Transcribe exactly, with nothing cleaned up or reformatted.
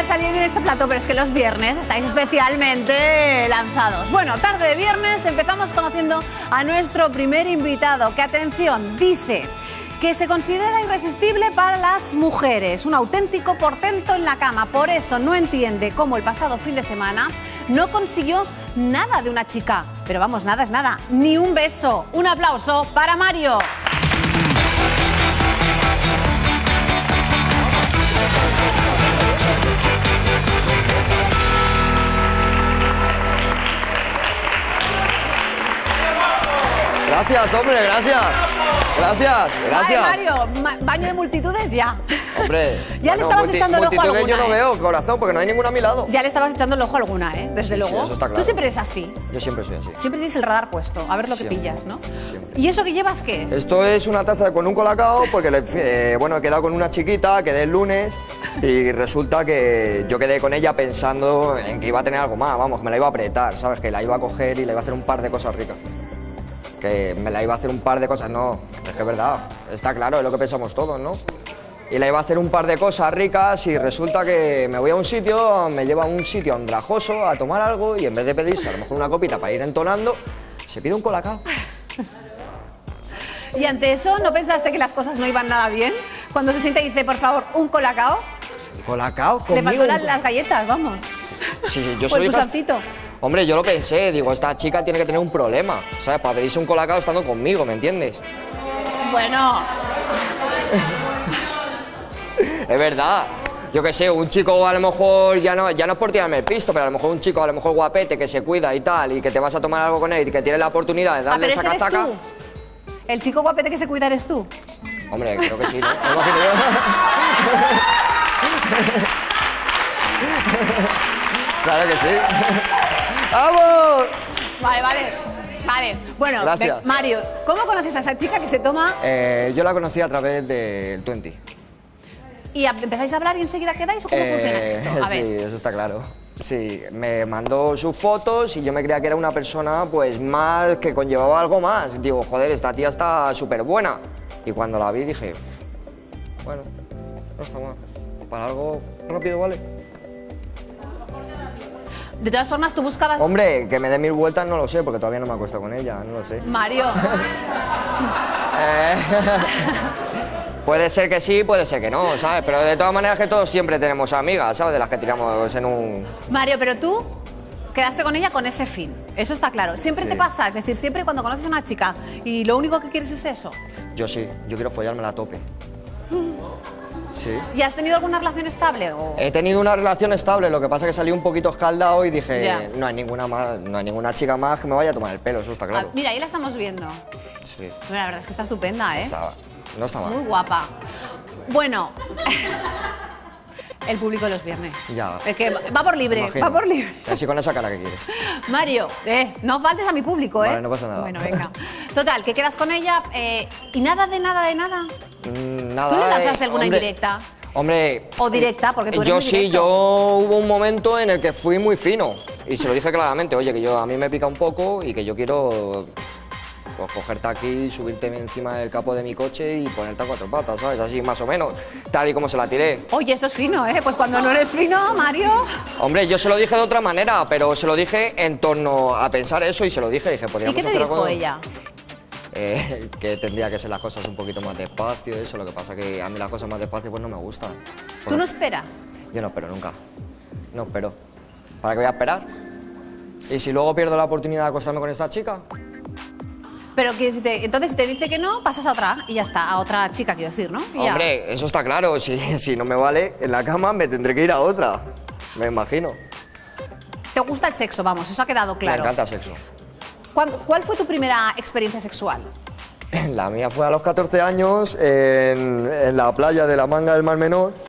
hacer salir bien este plato, pero es que los viernes estáis especialmente lanzados. Bueno, tarde de viernes empezamos conociendo a nuestro primer invitado, que atención, dice que se considera irresistible para las mujeres, un auténtico portento en la cama. Por eso no entiende cómo el pasado fin de semana no consiguió nada de una chica. Pero vamos, nada es nada, ni un beso. Un aplauso para Mario. Gracias, hombre, gracias. Gracias, gracias. Ay, Mario, ma baño de multitudes ya. Hombre. Ya bueno, le estabas echando el ojo a alguna. Que yo no eh. veo, corazón, porque no hay ninguna a mi lado. Ya le estabas echando el ojo a alguna, ¿eh? Desde sí, luego. Sí, eso está claro. Tú siempre eres así. Yo siempre soy así. Siempre tienes el radar puesto, a ver lo siempre, que pillas, ¿no? Siempre. ¿Y eso que llevas qué es? Esto es una taza con un Cola Cao, porque le, eh, bueno, he quedado con una chiquita, quedé el lunes y resulta que yo quedé con ella pensando en que iba a tener algo más, vamos, me la iba a apretar, ¿sabes? Que la iba a coger y le iba a hacer un par de cosas ricas. Que me la iba a hacer un par de cosas, no, es que es verdad, está claro, es lo que pensamos todos, ¿no? Y la iba a hacer un par de cosas ricas y resulta que me voy a un sitio, me lleva a un sitio andrajoso a tomar algo y en vez de pedirse a lo mejor una copita para ir entonando, se pide un Cola Cao. ¿Y ante eso no pensaste que las cosas no iban nada bien? Cuando se siente y dice, por favor, un Cola Cao. ¿Un Cola Cao? Le faltan las, las galletas, vamos. Sí, sí, yo soy... Hombre, yo lo pensé, digo, esta chica tiene que tener un problema, ¿sabes? Para pedirse un Cola Cao estando conmigo, ¿me entiendes? Bueno. Es verdad. Yo qué sé, un chico a lo mejor, ya no, ya no es por tirarme el pisto, pero a lo mejor un chico a lo mejor guapete que se cuida y tal, y que te vas a tomar algo con él y que tienes la oportunidad de darle ah, pero saca-taca. ¿El chico guapete que se cuida eres tú? Hombre, creo que sí, ¿no? Claro que sí. ¡Vamos! Vale, vale, vale. Bueno, gracias. Mario, ¿cómo conoces a esa chica que se toma...? Eh, yo la conocí a través del veinte. ¿Y empezáis a hablar y enseguida quedáis o cómo eh, funciona esto? A sí, ver. Eso está claro. Sí, me mandó sus fotos y yo me creía que era una persona pues más, que conllevaba algo más. Digo, joder, esta tía está súper buena. Y cuando la vi dije, bueno, no está mal. Para algo rápido, ¿vale? De todas formas, tú buscabas... Hombre, que me dé mil vueltas no lo sé, porque todavía no me acuesto con ella, no lo sé. Mario. eh, puede ser que sí, puede ser que no, ¿sabes? Pero de todas maneras que todos siempre tenemos amigas, ¿sabes? De las que tiramos en un... Mario, pero tú quedaste con ella con ese fin, eso está claro. Siempre sí. Te pasa, es decir, siempre cuando conoces a una chica y lo único que quieres es eso. Yo sí, yo quiero follármela a tope. Sí. ¿Y has tenido alguna relación estable? O... He tenido una relación estable, lo que pasa es que salí un poquito escaldado y dije, yeah. no hay ninguna más, no hay ninguna chica más que me vaya a tomar el pelo, eso está claro. Ah, mira, ahí la estamos viendo. Sí. La verdad es que está estupenda, ¿eh? Está, no está mal. Muy guapa. Bueno, el público de los viernes. Ya. Es que va por libre, imagino. Va por libre. Así con esa cara que quieres. Mario, eh, no faltes a mi público, ¿eh? Vale, no pasa nada. Bueno, venga. Total, que quedas con ella eh, y nada de nada de nada. Nada, ¿tú le lanzaste eh, alguna hombre, indirecta? Hombre... O directa, porque tú eres Yo sí, yo hubo un momento en el que fui muy fino. Y se lo dije claramente, oye, que yo a mí me pica un poco y que yo quiero... Pues cogerte aquí, subirte encima del capó de mi coche y ponerte a cuatro patas, ¿sabes? Así más o menos, tal y como se la tiré. Oye, esto es fino, ¿eh? Pues cuando no eres fino, Mario... Hombre, yo se lo dije de otra manera, pero se lo dije en torno a pensar eso y se lo dije, dije... ¿Y qué te dijo con... ella? Eh, que tendría que ser las cosas un poquito más despacio, eso, lo que pasa que a mí las cosas más despacio pues no me gustan. Porque... ¿Tú no esperas? Yo no espero nunca, no espero. ¿Para qué voy a esperar? ¿Y si luego pierdo la oportunidad de acostarme con esta chica? Pero que si te, entonces si te dice que no, pasas a otra y ya está, a otra chica quiero decir, ¿no? Y hombre, ya. Eso está claro, si, si no me vale en la cama me tendré que ir a otra, me imagino. ¿Te gusta el sexo? Vamos, eso ha quedado claro. Me encanta el sexo. ¿Cuál fue tu primera experiencia sexual? La mía fue a los catorce años en, en la playa de la Manga del Mar Menor.